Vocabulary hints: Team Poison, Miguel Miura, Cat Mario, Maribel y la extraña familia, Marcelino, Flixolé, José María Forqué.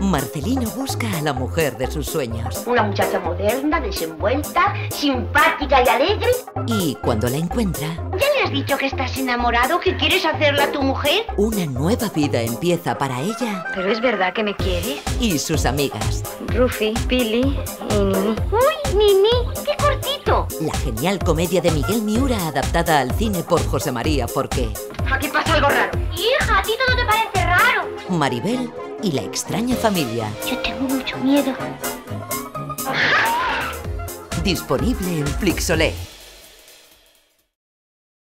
Marcelino busca a la mujer de sus sueños. Una muchacha moderna, desenvuelta, simpática y alegre. Y cuando la encuentra... ¿Ya le has dicho que estás enamorado, que quieres hacerla tu mujer? Una nueva vida empieza para ella. ¿Pero es verdad que me quieres? Y sus amigas. Rufi, Pili y Nini. ¡Uy, Nini! ¡Qué cortito! La genial comedia de Miguel Miura adaptada al cine por José María Forqué. Aquí pasa algo raro. Hija, ¿a ti todo te parece raro? Maribel y la extraña familia. Yo tengo mucho miedo. Disponible en Flixolé.